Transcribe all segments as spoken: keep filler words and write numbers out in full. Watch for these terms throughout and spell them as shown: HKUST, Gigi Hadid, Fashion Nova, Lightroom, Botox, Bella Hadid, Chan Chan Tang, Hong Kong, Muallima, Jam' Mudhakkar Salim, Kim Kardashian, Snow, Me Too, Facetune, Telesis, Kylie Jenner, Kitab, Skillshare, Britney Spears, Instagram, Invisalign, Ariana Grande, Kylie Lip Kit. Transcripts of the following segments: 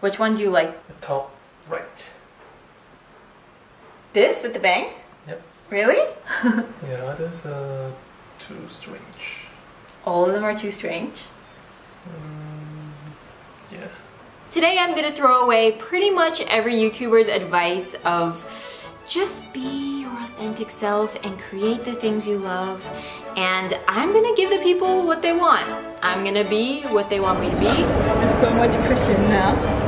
Which one do you like? The top right. This with the bangs? Yep. Really? Yeah, others are too strange. All of them are too strange? Um, yeah. Today I'm gonna throw away pretty much every YouTuber's advice of just be your authentic self and create the things you love, and I'm gonna give the people what they want. I'm gonna be what they want me to be. I'm so much Christian now.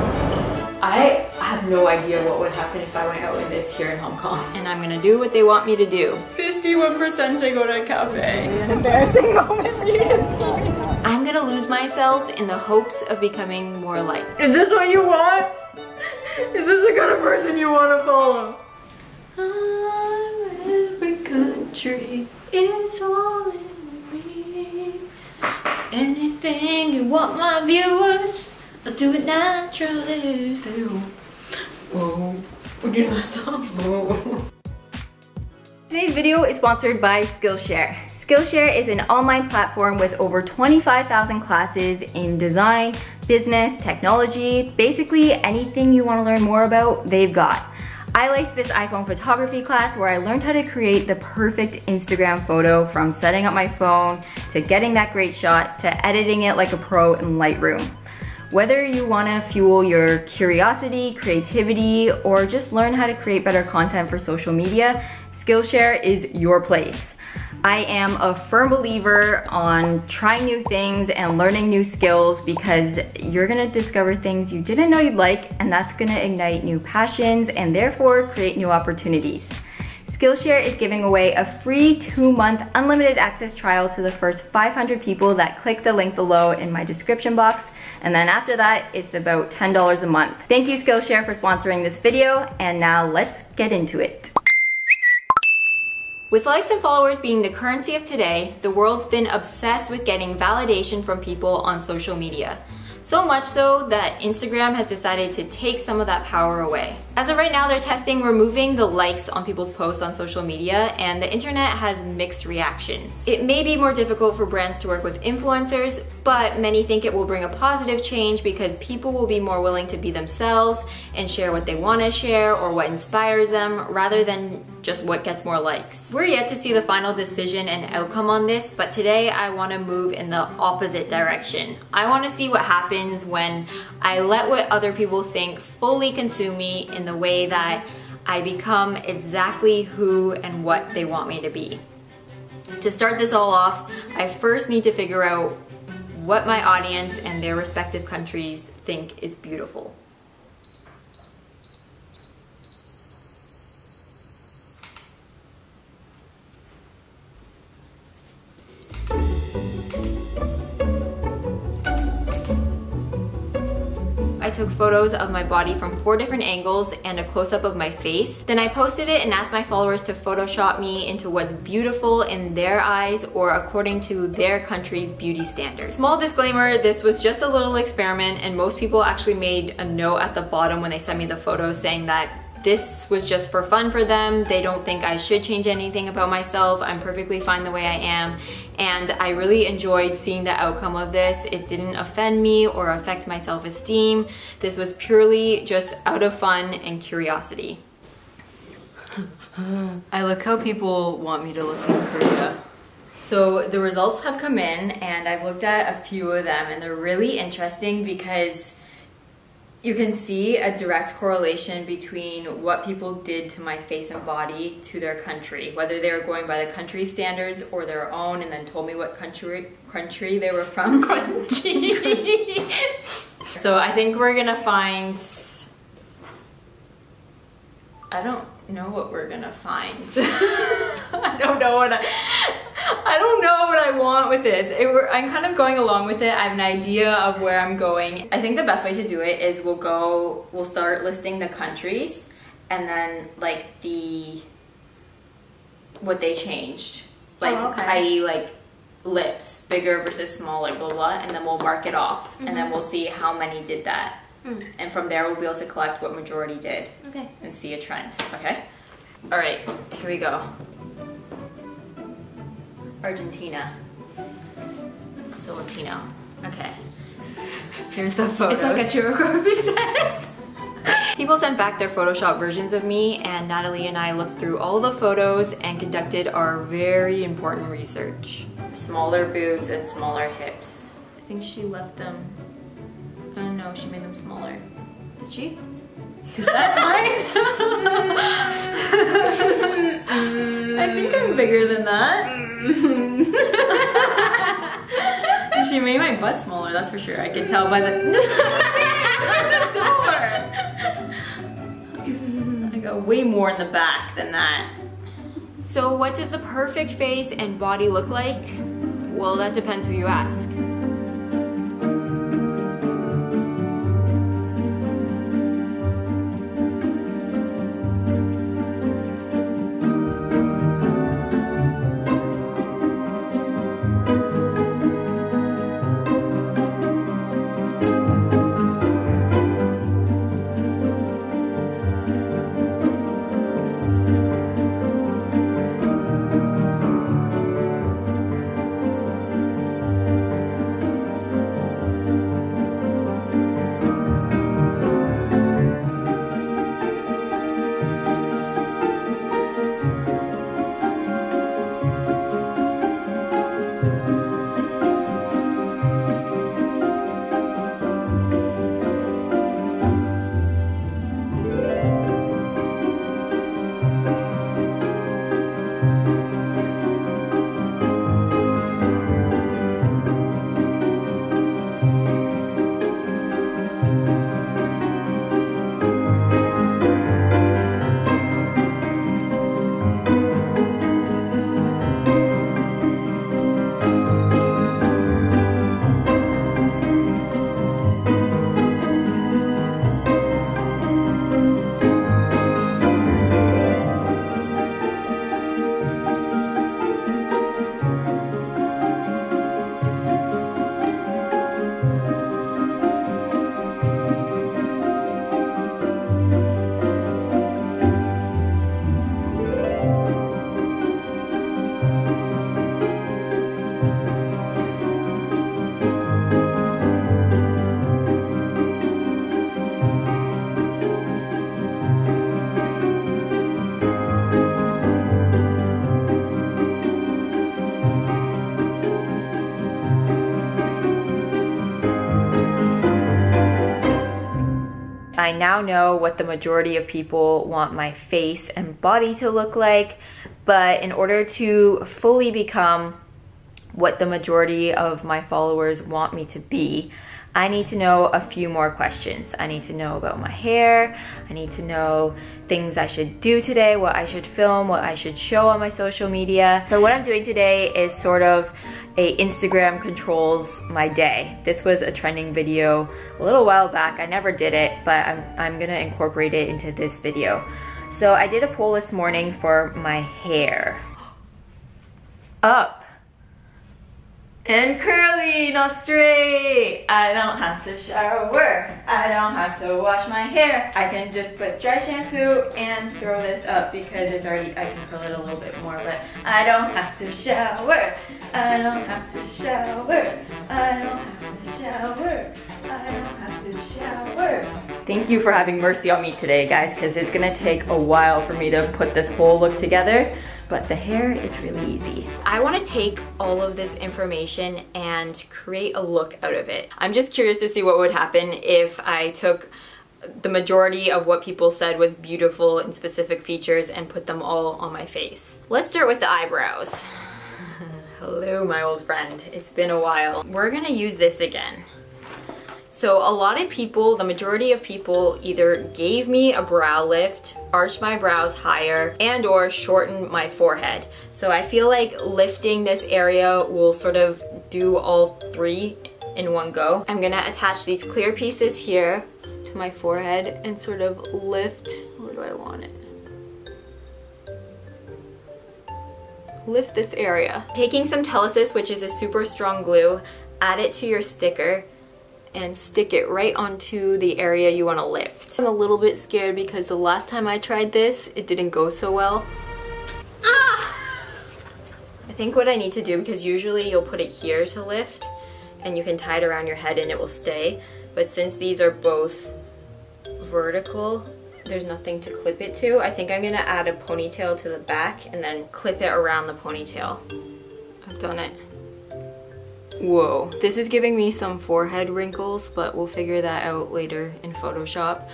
I have no idea what would happen if I went out with this here in Hong Kong. And I'm gonna do what they want me to do. fifty-one percent say go to a cafe. An embarrassing moment for you to see. I'm gonna lose myself in the hopes of becoming more like. Is this what you want? Is this the kind of person you want to follow? Every country is all in me. Anything you want, my viewers. I'll do it naturally. Say, whoa, whoa, do that song, whoa. Today's video is sponsored by Skillshare. Skillshare is an online platform with over twenty-five thousand classes in design, business, technology, basically anything you want to learn more about, they've got. I liked this iPhone photography class where I learned how to create the perfect Instagram photo, from setting up my phone to getting that great shot to editing it like a pro in Lightroom. Whether you want to fuel your curiosity, creativity, or just learn how to create better content for social media, Skillshare is your place. I am a firm believer on trying new things and learning new skills, because you're going to discover things you didn't know you'd like, and that's going to ignite new passions and therefore create new opportunities. Skillshare is giving away a free two month unlimited access trial to the first five hundred people that click the link below in my description box, and then after that it's about ten dollars a month. Thank you Skillshare for sponsoring this video, and now let's get into it. With likes and followers being the currency of today, the world's been obsessed with getting validation from people on social media. So much so that Instagram has decided to take some of that power away. As of right now, they're testing removing the likes on people's posts on social media, and the internet has mixed reactions. It may be more difficult for brands to work with influencers, but many think it will bring a positive change because people will be more willing to be themselves and share what they want to share or what inspires them, rather than just what gets more likes. We're yet to see the final decision and outcome on this, but today I want to move in the opposite direction. I want to see what happens when I let what other people think fully consume me, in the way that I become exactly who and what they want me to be. To start this all off, I first need to figure out what my audience and their respective countries think is beautiful. I took photos of my body from four different angles and a close-up of my face. Then I posted it and asked my followers to Photoshop me into what's beautiful in their eyes or according to their country's beauty standards. Small disclaimer, this was just a little experiment, and most people actually made a note at the bottom when they sent me the photos saying that this was just for fun for them, they don't think I should change anything about myself, I'm perfectly fine the way I am, and I really enjoyed seeing the outcome of this. It didn't offend me or affect my self-esteem. This was purely just out of fun and curiosity. I look how people want me to look in Korea. So the results have come in, and I've looked at a few of them, and they're really interesting because you can see a direct correlation between what people did to my face and body to their country, whether they were going by the country standards or their own, and then told me what country country they were from. So I think we're gonna find... I don't know what we're gonna find. I don't know what I... I don't know what I want with this. It, I'm kind of going along with it. I have an idea of where I'm going. I think the best way to do it is we'll go, we'll start listing the countries and then like the, what they changed. Like, oh, okay. that is like lips, bigger versus smaller, blah, blah, and then we'll mark it off. Mm-hmm. And then we'll see how many did that. Mm. And from there we'll be able to collect what majority did. Okay. And see a trend, okay? All right, here we go. Argentina. So Latino. Okay. Here's the photo. It's like a geographic set. People sent back their Photoshop versions of me, and Natalie and I looked through all the photos and conducted our very important research. Smaller boobs and smaller hips. I think she left them. I don't know, she made them smaller. Did she? Is that mine? I think I'm bigger than that. She made my butt smaller, that's for sure. I can tell by the, the door. I got way more in the back than that. So what does the perfect face and body look like? Well, that depends who you ask. I now know what the majority of people want my face and body to look like, but in order to fully become what the majority of my followers want me to be, I need to know a few more questions. I need to know about my hair, I need to know things I should do today, what I should film, what I should show on my social media. So what I'm doing today is sort of a Instagram controls my day. This was a trending video a little while back. I never did it, but I'm, I'm gonna incorporate it into this video. So I did a poll this morning for my hair. Up. And curly, not straight. I don't have to shower. I don't have to wash my hair. I can just put dry shampoo and throw this up because it's already, I can curl it a little bit more, but I don't have to shower. I don't have to shower. I don't have to shower. I don't have to shower. Thank you for having mercy on me today, guys, because it's gonna take a while for me to put this whole look together. But the hair is really easy. I want to take all of this information and create a look out of it. I'm just curious to see what would happen if I took the majority of what people said was beautiful and specific features and put them all on my face. Let's start with the eyebrows. Hello, my old friend. It's been a while. We're gonna use this again. So a lot of people, the majority of people either gave me a brow lift, arched my brows higher, and or shortened my forehead. So I feel like lifting this area will sort of do all three in one go. I'm gonna attach these clear pieces here to my forehead and sort of lift, where do I want it? Lift this area. Taking some Telesis, which is a super strong glue, add it to your sticker and stick it right onto the area you want to lift. I'm a little bit scared because the last time I tried this, it didn't go so well. Ah! I think what I need to do, because usually you'll put it here to lift, and you can tie it around your head and it will stay, but since these are both vertical, there's nothing to clip it to. I think I'm gonna add a ponytail to the back and then clip it around the ponytail. I've done it. Whoa, this is giving me some forehead wrinkles, but we'll figure that out later in Photoshop.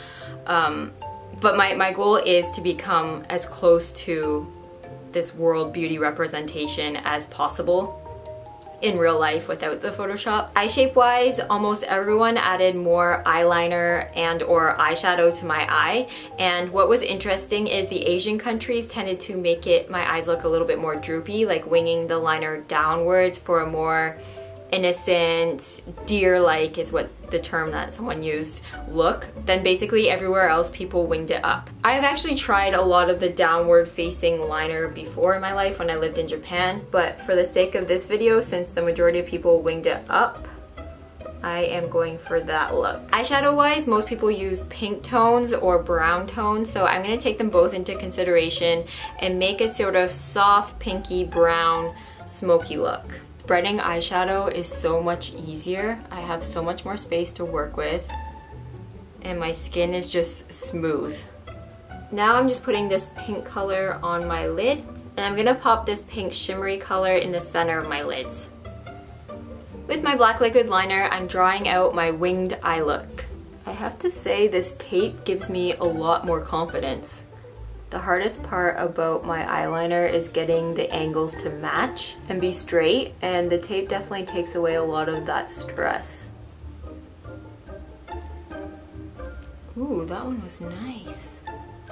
Um, but my, my goal is to become as close to this world beauty representation as possible in real life without the Photoshop. Eye shape wise, almost everyone added more eyeliner and or eyeshadow to my eye, and what was interesting is the Asian countries tended to make it my eyes look a little bit more droopy, like winging the liner downwards for a more innocent, deer-like is what the term that someone used, look. Then basically everywhere else people winged it up. I've actually tried a lot of the downward facing liner before in my life when I lived in Japan, but for the sake of this video, since the majority of people winged it up, I am going for that look. Eyeshadow wise, most people use pink tones or brown tones, so I'm going to take them both into consideration and make a sort of soft pinky brown smoky look. Spreading eyeshadow is so much easier. I have so much more space to work with and my skin is just smooth. Now I'm just putting this pink color on my lid and I'm gonna pop this pink shimmery color in the center of my lids. With my black liquid liner, I'm drawing out my winged eye look. I have to say this tape gives me a lot more confidence. The hardest part about my eyeliner is getting the angles to match and be straight, and the tape definitely takes away a lot of that stress. Ooh, that one was nice.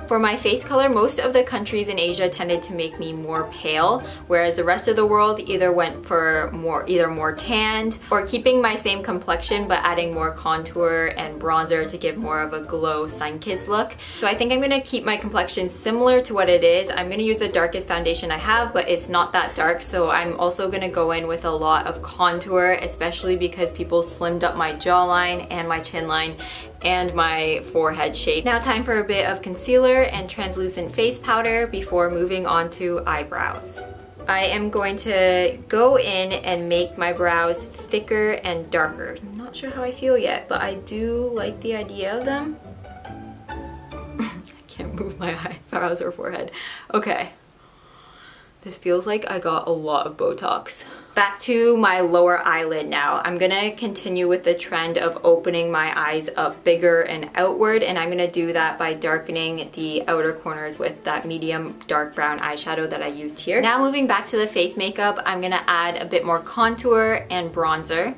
For my face color, most of the countries in Asia tended to make me more pale, whereas the rest of the world either went for more, either more tanned or keeping my same complexion but adding more contour and bronzer to give more of a glow sun-kissed look. So I think I'm going to keep my complexion similar to what it is. I'm going to use the darkest foundation I have, but it's not that dark, so I'm also going to go in with a lot of contour, especially because people slimmed up my jawline and my chin line and my forehead shape. Now time for a bit of concealer and translucent face powder before moving on to eyebrows. I am going to go in and make my brows thicker and darker. I'm not sure how I feel yet, but I do like the idea of them. I can't move my eyebrows or forehead. Okay. This feels like I got a lot of Botox. Back to my lower eyelid now. I'm gonna continue with the trend of opening my eyes up bigger and outward, and I'm gonna do that by darkening the outer corners with that medium dark brown eyeshadow that I used here. Now moving back to the face makeup, I'm gonna add a bit more contour and bronzer.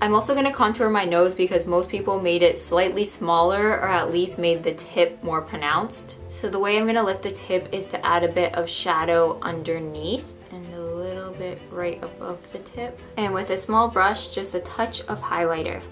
I'm also gonna contour my nose because most people made it slightly smaller or at least made the tip more pronounced. So the way I'm gonna lift the tip is to add a bit of shadow underneath and a little bit right above the tip. And with a small brush, just a touch of highlighter.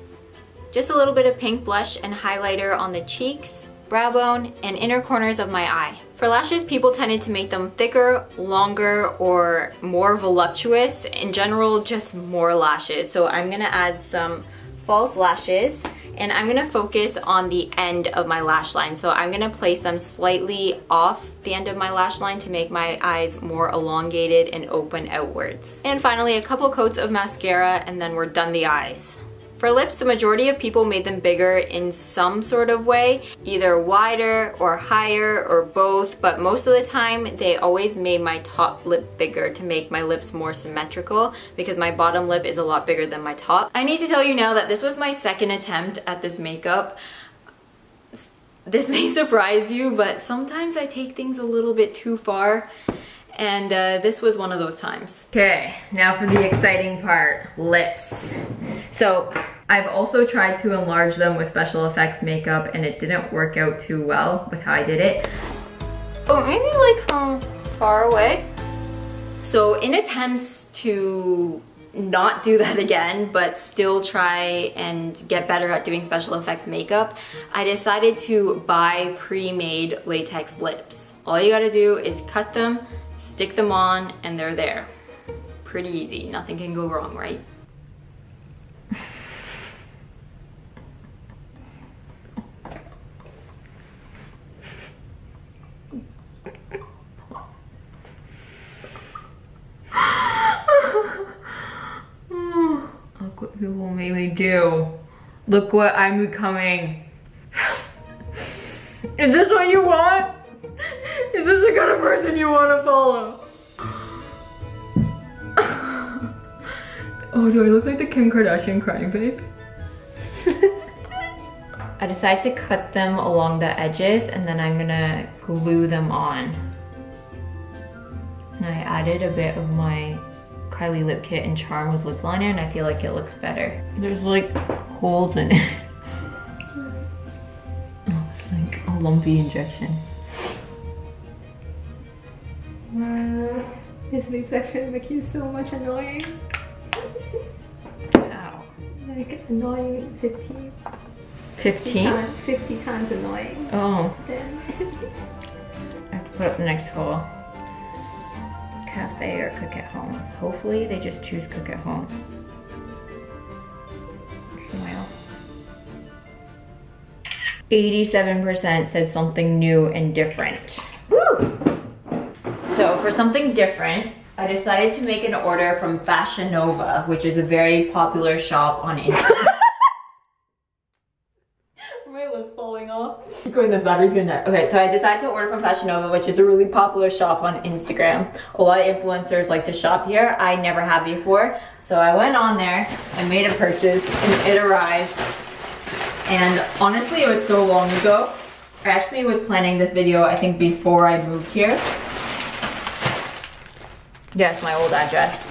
Just a little bit of pink blush and highlighter on the cheeks, brow bone, and inner corners of my eye. For lashes, people tended to make them thicker, longer, or more voluptuous. In general, just more lashes. So I'm gonna add some false lashes and I'm gonna focus on the end of my lash line. So I'm gonna place them slightly off the end of my lash line to make my eyes more elongated and open outwards. And finally, a couple coats of mascara and then we're done the eyes. For lips, the majority of people made them bigger in some sort of way, either wider or higher or both, but most of the time they always made my top lip bigger to make my lips more symmetrical because my bottom lip is a lot bigger than my top. I need to tell you now that this was my second attempt at this makeup. This may surprise you, but sometimes I take things a little bit too far. And uh, this was one of those times. Okay, now for the exciting part, lips. So I've also tried to enlarge them with special effects makeup and it didn't work out too well with how I did it. Oh, maybe like from far away. So in attempts to not do that again, but still try and get better at doing special effects makeup, I decided to buy pre-made latex lips. All you gotta do is cut them, stick them on, and they're there. Pretty easy, nothing can go wrong, right? Look what people made me do. Look what I'm becoming. Is this what you want? Is this the kind of person you want to follow? Oh, do I look like the Kim Kardashian crying babe? I decided to cut them along the edges and then I'm gonna glue them on. And I added a bit of my Kylie Lip Kit and Charm with lip liner and I feel like it looks better. There's like holes in it. Oh, it's like a lumpy injection. Wow. This midsection makes you so much annoying. Ow. Like annoying fifteen. fifteen? fifty times annoying. Oh. I have to put up the next hole. Cafe or cook at home. Hopefully they just choose cook at home. Smile. eighty-seven percent says something new and different. Woo! So for something different, I decided to make an order from Fashion Nova, which is a very popular shop on Instagram. Going the battery's gonna die. Okay, so I decided to order from Fashion Nova, which is a really popular shop on Instagram. A lot of influencers like to shop here. I never have before. So I went on there and made a purchase and it arrived. And honestly, it was so long ago. I actually was planning this video, I think, before I moved here. Yeah, it's my old address.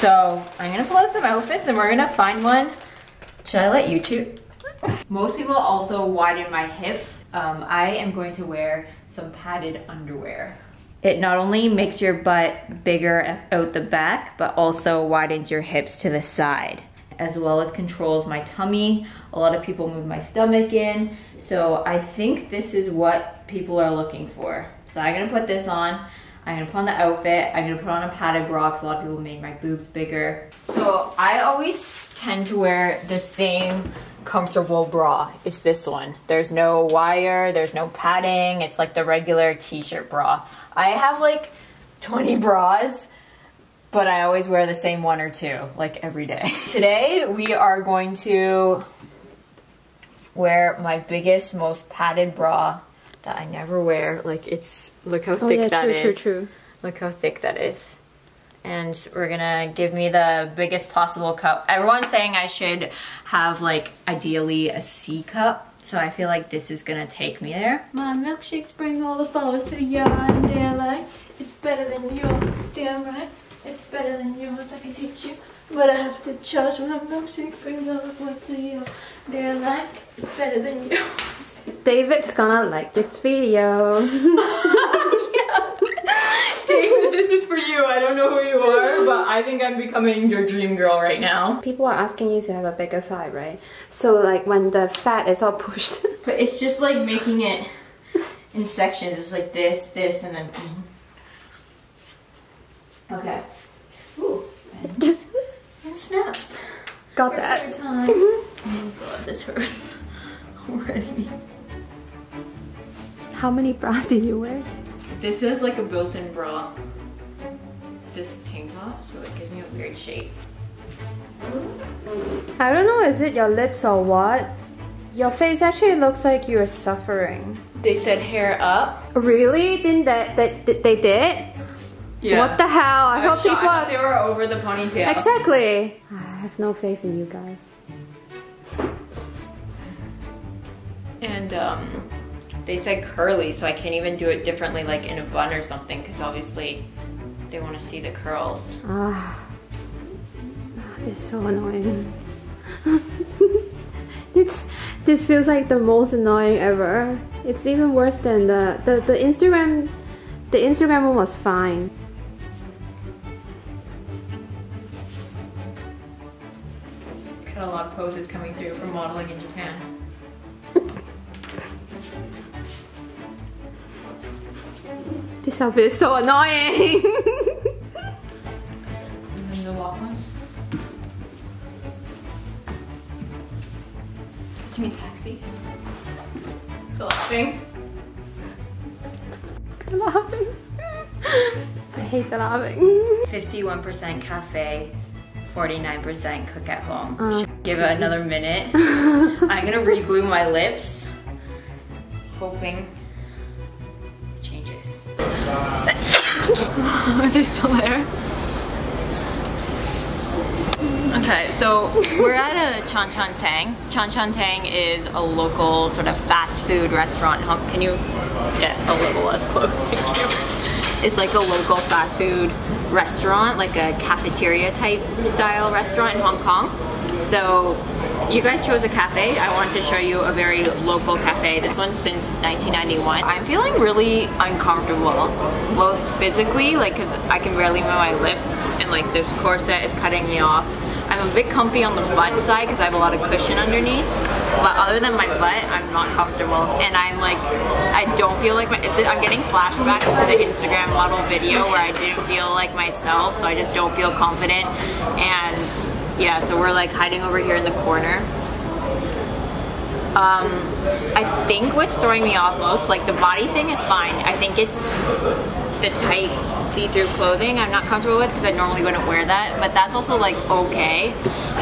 So I'm gonna pull out some outfits and we're gonna find one. Should I let you choose? Most people also widen my hips. Um, I am going to wear some padded underwear. It not only makes your butt bigger out the back, but also widens your hips to the side, as well as controls my tummy. A lot of people move my stomach in. So I think this is what people are looking for. So I'm gonna put this on. I'm gonna put on the outfit. I'm gonna put on a padded bra because a lot of people made my boobs bigger. So I always tend to wear the same comfortable bra. It's this one. There's no wire, there's no padding. It's like the regular t-shirt bra. I have like twenty bras, but I always wear the same one or two, like every day. Today, we are going to wear my biggest, most padded bra that I never wear. Like it's, look how oh, thick yeah, that true, is. True, true. Look how thick that is. And we're gonna give me the biggest possible cup. Everyone's saying I should have like ideally a C cup, so I feel like this is gonna take me there. My milkshakes bring all the flowers to the yard, they're like, it's better than yours, damn right. It's better than yours, I can teach you, but I have to charge when a milkshake brings all the flowers to the yard, they're like, it's better than yours. David's gonna like this video. This is for you. I don't know who you are, but I think I'm becoming your dream girl right now. People are asking you to have a bigger fat, right? So like when the fat is all pushed. But it's just like making it in sections. It's like this, this, and then... Okay. Ooh. And, and snap. Got that. First time. Oh god, this hurts already. How many bras did you wear? This is like a built-in bra. This tank top, so it gives me a weird shape. I don't know, is it your lips or what? Your face actually looks like you're suffering. They said hair up. Really? Didn't that they, they, they did? Yeah. What the hell? I, I hope shot, people I are... they were over the ponytail. Exactly. I have no faith in you guys. And um, they said curly, so I can't even do it differently, like in a bun or something, because obviously they want to see the curls. Ah, oh, this is so annoying. It's, this feels like the most annoying ever. It's even worse than the, the, the Instagram, the Instagram one was fine. Catalog poses coming through from modeling in Japan. This outfit is so annoying! And then the walk ones. Do you mean taxi? The laughing. The laughing. I hate the laughing. fifty-one percent cafe, forty-nine percent cook at home. Uh, Give it another minute. I'm gonna re-glue my lips. clothing changes. Are they still there? Okay, so we're at a Chan Chan Tang. Chan Chan Tang is a local sort of fast food restaurant. Can you get a little less close? Thank you. It's like a local fast food restaurant, like a cafeteria type style restaurant in Hong Kong. So you guys chose a cafe. I want to show you a very local cafe. This one's since nineteen ninety-one. I'm feeling really uncomfortable, both physically, like because I can barely move my lips and like this corset is cutting me off. I'm a bit comfy on the butt side because I have a lot of cushion underneath, but other than my butt, I'm not comfortable. And I'm like, I don't feel like my, I'm getting flashbacks to the Instagram model video where I didn't feel like myself, so I just don't feel confident. And yeah, so we're like hiding over here in the corner. Um, I think what's throwing me off most, like the body thing is fine. I think it's the tight see-through clothing I'm not comfortable with because I normally wouldn't wear that, but that's also like okay.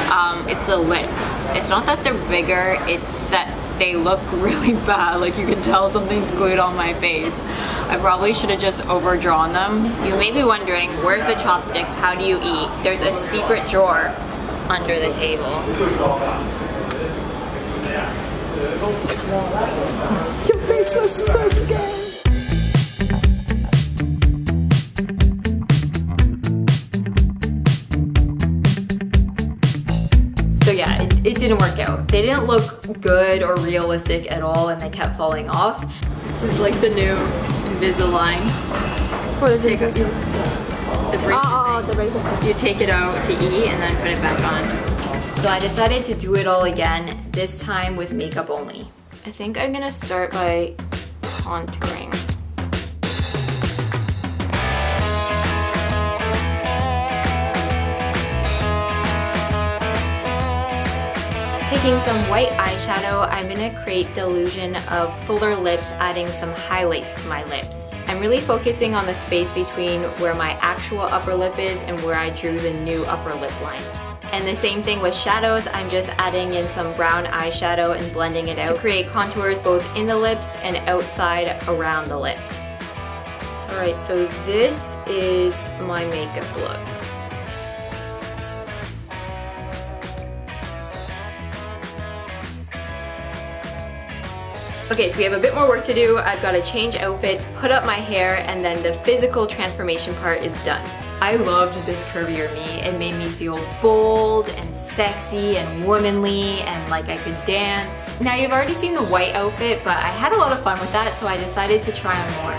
Um, it's the lips. It's not that they're bigger, it's that they look really bad. Like you can tell something's glued on my face. I probably should have just overdrawn them. You may be wondering, where's the chopsticks? How do you eat? There's a secret drawer under the table. Your face looks so scary. It didn't work out. They didn't look good or realistic at all and they kept falling off. This is like the new Invisalign. What is it? You, the braces. Oh, oh, the braces. You take it out to eat and then put it back on. So I decided to do it all again, this time with makeup only. I think I'm gonna start by contouring. Taking some white eyeshadow, I'm gonna create the illusion of fuller lips, adding some highlights to my lips. I'm really focusing on the space between where my actual upper lip is and where I drew the new upper lip line. And the same thing with shadows, I'm just adding in some brown eyeshadow and blending it out to create contours both in the lips and outside around the lips. Alright, so this is my makeup look. Okay, so we have a bit more work to do. I've got to change outfits, put up my hair, and then the physical transformation part is done. I loved this curvier me. It made me feel bold and sexy and womanly and like I could dance. Now you've already seen the white outfit, but I had a lot of fun with that, so I decided to try on more.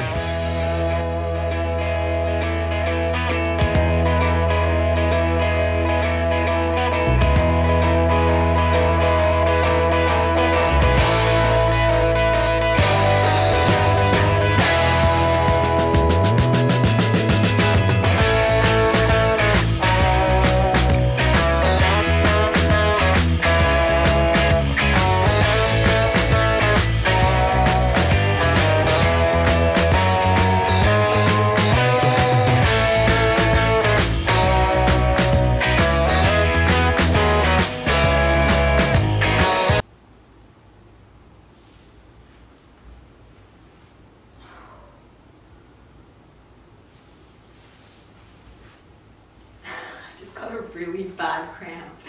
Really bad cramp.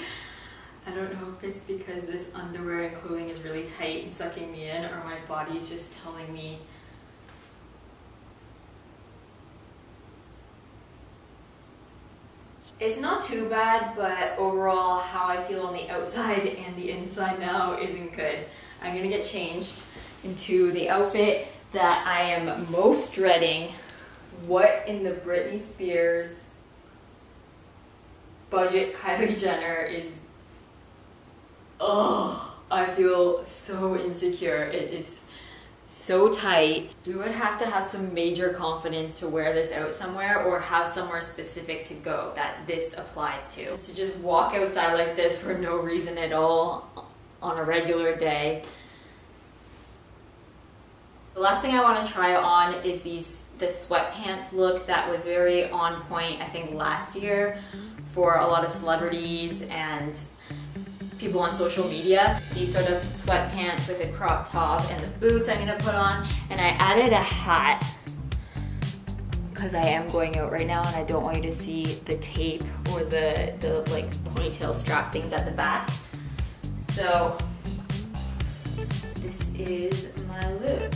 I don't know if it's because this underwear and clothing is really tight and sucking me in, or my body's just telling me it's not too bad, but overall how I feel on the outside and the inside now isn't good. I'm gonna get changed into the outfit that I am most dreading. What in the Britney Spears budget Kylie Jenner is, oh, I feel so insecure. It is so tight. You would have to have some major confidence to wear this out somewhere or have somewhere specific to go that this applies to. It's to just walk outside like this for no reason at all on a regular day. The last thing I want to try on is these the sweatpants look that was very on point, I think, last year for a lot of celebrities and people on social media. These sort of sweatpants with a crop top and the boots I'm gonna put on. And I added a hat because I am going out right now and I don't want you to see the tape or the, the like ponytail strap things at the back. So this is my look.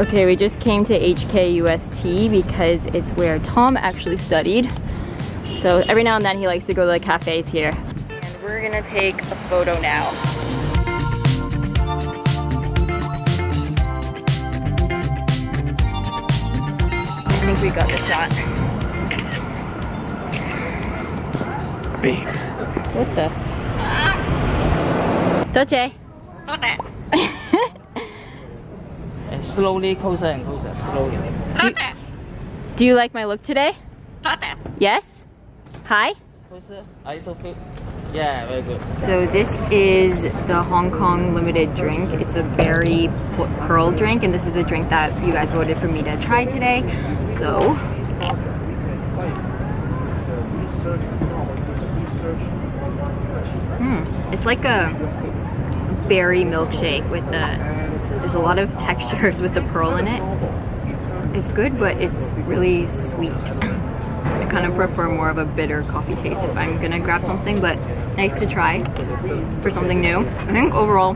Okay, we just came to H K U S T because it's where Tom actually studied. So every now and then he likes to go to the cafes here. And we're gonna take a photo now. I think we got the shot. Babe. What the? Ah. Touchy. And slowly closer and closer. Slowly. Do you, do you like my look today? Yes? Hi? Yeah, very good. So this is the Hong Kong limited drink. It's a berry pearl drink, and this is a drink that you guys voted for me to try today. So mm, it's like a berry milkshake with a there's a lot of textures with the pearl in it. It's good, but it's really sweet. I kind of prefer more of a bitter coffee taste if I'm gonna grab something, but nice to try for something new. I think overall,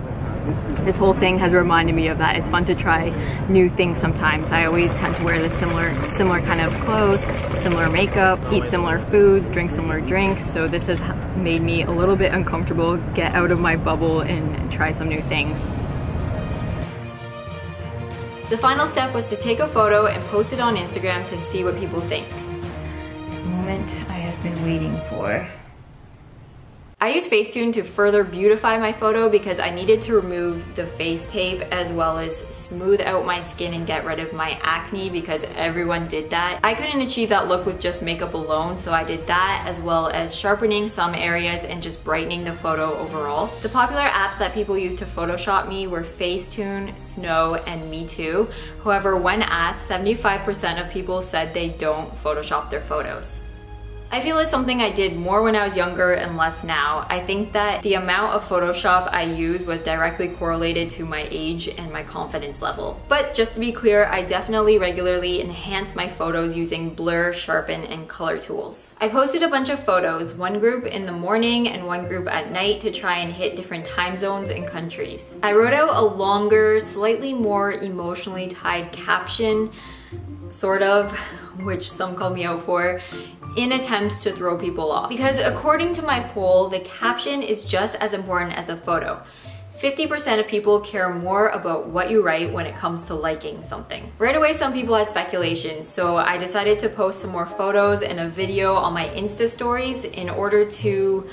this whole thing has reminded me of that. It's fun to try new things sometimes. I always tend to wear the similar, similar kind of clothes, similar makeup, eat similar foods, drink similar drinks. So this has made me a little bit uncomfortable, get out of my bubble and try some new things. The final step was to take a photo and post it on Instagram to see what people think. The moment I have been waiting for. I used Facetune to further beautify my photo because I needed to remove the face tape as well as smooth out my skin and get rid of my acne because everyone did that. I couldn't achieve that look with just makeup alone, so I did that as well as sharpening some areas and just brightening the photo overall. The popular apps that people used to Photoshop me were Facetune, Snow, and Me Too. However, when asked, seventy-five percent of people said they don't Photoshop their photos. I feel it's something I did more when I was younger and less now. I think that the amount of Photoshop I used was directly correlated to my age and my confidence level. But just to be clear, I definitely regularly enhance my photos using blur, sharpen, and color tools. I posted a bunch of photos, one group in the morning and one group at night to try and hit different time zones and countries. I wrote out a longer, slightly more emotionally tied caption, sort of, which some call me out for, in attempts to throw people off. Because according to my poll, the caption is just as important as the photo. fifty percent of people care more about what you write when it comes to liking something. Right away, some people had speculation, so I decided to post some more photos and a video on my Insta stories in order to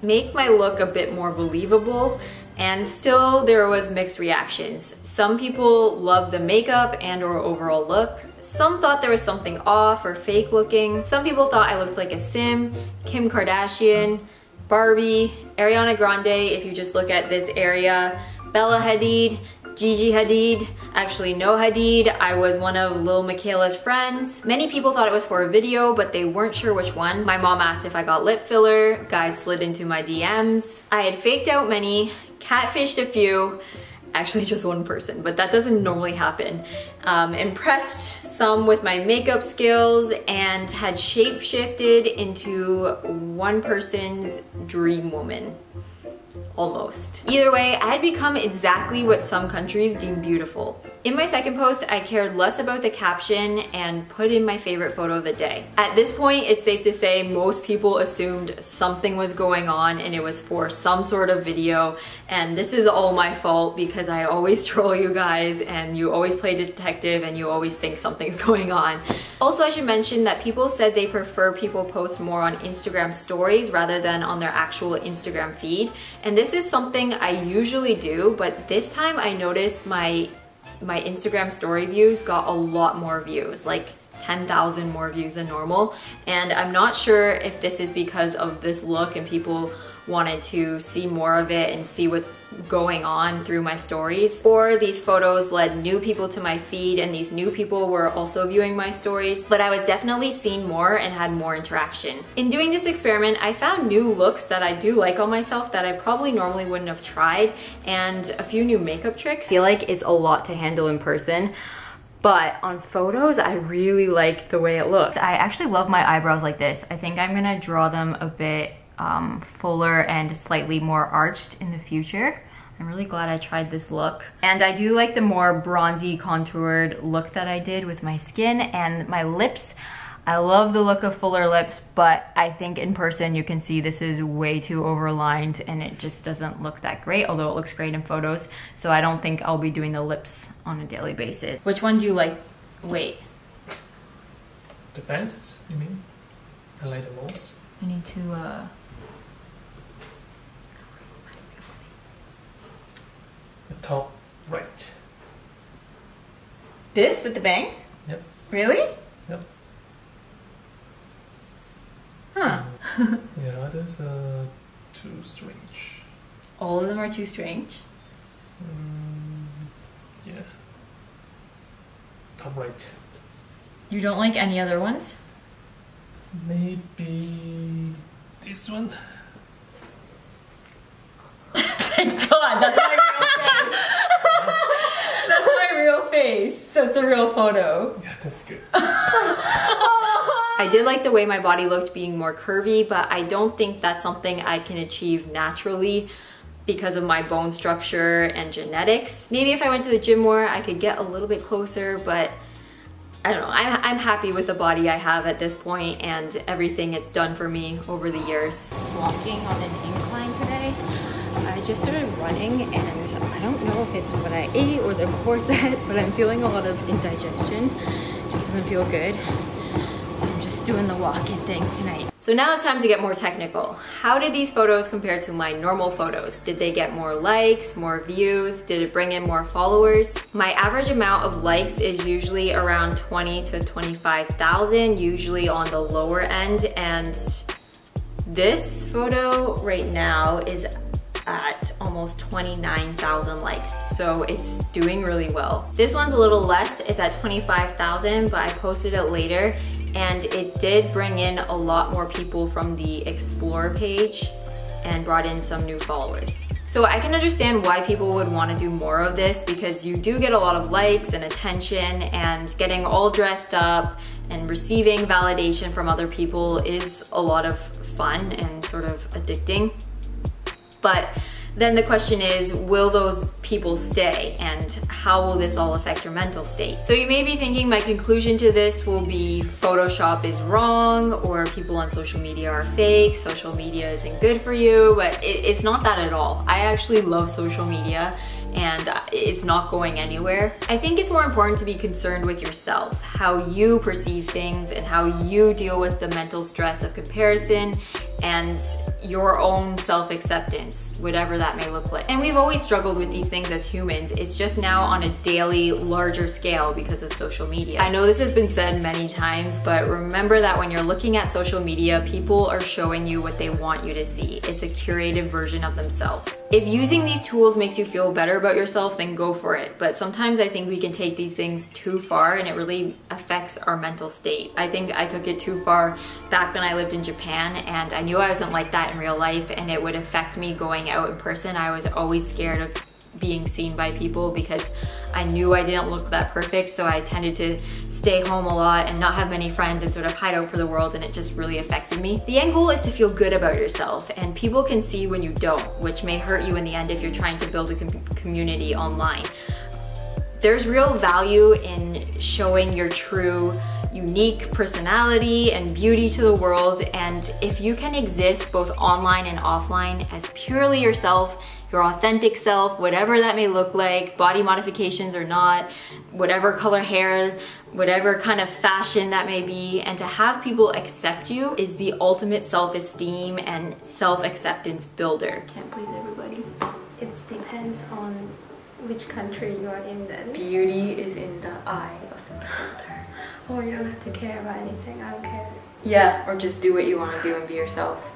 make my look a bit more believable. And still there was mixed reactions. Some people loved the makeup and or overall look. Some thought there was something off or fake looking. Some people thought I looked like a sim, Kim Kardashian, Barbie, Ariana Grande, if you just look at this area, Bella Hadid, Gigi Hadid, actually no Hadid, I was one of Lil Michaela's friends. Many people thought it was for a video, but they weren't sure which one. My mom asked if I got lip filler, guys slid into my D Ms. I had faked out many, catfished a few, actually just one person, but that doesn't normally happen. Um, impressed some with my makeup skills and had shape-shifted into one person's dream woman. Almost. Either way, I had become exactly what some countries deem beautiful. In my second post, I cared less about the caption and put in my favorite photo of the day. At this point, it's safe to say most people assumed something was going on and it was for some sort of video, and this is all my fault because I always troll you guys and you always play detective and you always think something's going on. Also, I should mention that people said they prefer people post more on Instagram stories rather than on their actual Instagram feed, and this is something I usually do, but this time I noticed my my Instagram story views got a lot more views, like ten thousand more views than normal, and I'm not sure if this is because of this look and people wanted to see more of it and see what's going on through my stories, or these photos led new people to my feed and these new people were also viewing my stories, but I was definitely seen more and had more interaction. In doing this experiment, I found new looks that I do like on myself that I probably normally wouldn't have tried, and a few new makeup tricks. I feel like it's a lot to handle in person, but on photos, I really like the way it looks. I actually love my eyebrows like this. I think I'm gonna draw them a bit Um, fuller and slightly more arched in the future. I'm really glad I tried this look. And I do like the more bronzy contoured look that I did with my skin and my lips. I love the look of fuller lips, but I think in person you can see this is way too overlined and it just doesn't look that great, although it looks great in photos. So I don't think I'll be doing the lips on a daily basis. Which one do you like? Wait. The best, you mean? I like the most. I need to, uh... top right. This with the bangs? Yep. Really? Yep. Huh. Um, yeah, that's uh, too strange. All of them are too strange? Um, yeah. Top right. You don't like any other ones? Maybe this one? Thank God, that's my real face. That's my real face. That's a real photo. Yeah, that's good. I did like the way my body looked being more curvy, but I don't think that's something I can achieve naturally because of my bone structure and genetics. Maybe if I went to the gym more, I could get a little bit closer, but I don't know. I'm, I'm happy with the body I have at this point and everything it's done for me over the years. Walking on an incline today. I just started running and I don't know if it's what I ate or the corset, but I'm feeling a lot of indigestion. Just doesn't feel good. So I'm just doing the walking thing tonight. So now it's time to get more technical. How did these photos compare to my normal photos? Did they get more likes, more views? Did it bring in more followers? My average amount of likes is usually around twenty to twenty-five thousand, usually on the lower end. And this photo right now is at almost twenty-nine thousand likes, so it's doing really well. This one's a little less, it's at twenty-five thousand, but I posted it later and it did bring in a lot more people from the Explore page and brought in some new followers. So I can understand why people would want to do more of this, because you do get a lot of likes and attention, and getting all dressed up and receiving validation from other people is a lot of fun and sort of addicting. But then the question is, will those people stay, and how will this all affect your mental state? So you may be thinking my conclusion to this will be Photoshop is wrong, or people on social media are fake, social media isn't good for you, but it's not that at all. I actually love social media and it's not going anywhere. I think it's more important to be concerned with yourself, how you perceive things and how you deal with the mental stress of comparison and your own self-acceptance, whatever that may look like. And we've always struggled with these things as humans. It's just now on a daily, larger scale because of social media. I know this has been said many times, but remember that when you're looking at social media, people are showing you what they want you to see. It's a curated version of themselves. If using these tools makes you feel better about yourself, then go for it. But sometimes I think we can take these things too far and it really affects our mental state. I think I took it too far back when I lived in Japan, and I knew I wasn't like that in real life and it would affect me going out in person. I was always scared of being seen by people because I knew I didn't look that perfect, so I tended to stay home a lot and not have many friends and sort of hide out for the world, and it just really affected me. The end goal is to feel good about yourself, and people can see when you don't, which may hurt you in the end if you're trying to build a com- community online. There's real value in showing your true, unique personality and beauty to the world, and if you can exist both online and offline as purely yourself, your authentic self, whatever that may look like, body modifications or not, whatever color hair, whatever kind of fashion that may be, and to have people accept you is the ultimate self-esteem and self-acceptance builder. Can't please everybody. It depends on which country you are in then. Beauty is in the eye of the beholder. Oh, you don't have to care about anything, I don't care. Yeah, or just do what you want to do and be yourself.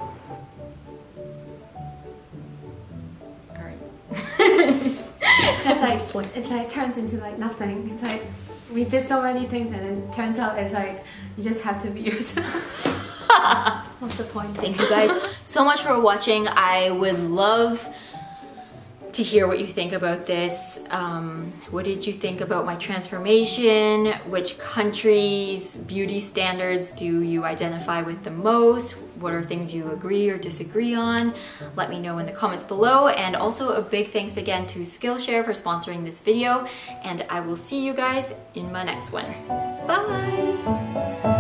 like, it's like turns into like nothing. It's like we did so many things and then it turns out it's like you just have to be yourself. What's the point? Thank you guys so much for watching. I would love to hear what you think about this. Um, what did you think about my transformation? Which countries' beauty standards do you identify with the most? What are things you agree or disagree on? Let me know in the comments below. And also a big thanks again to Skillshare for sponsoring this video. And I will see you guys in my next one. Bye!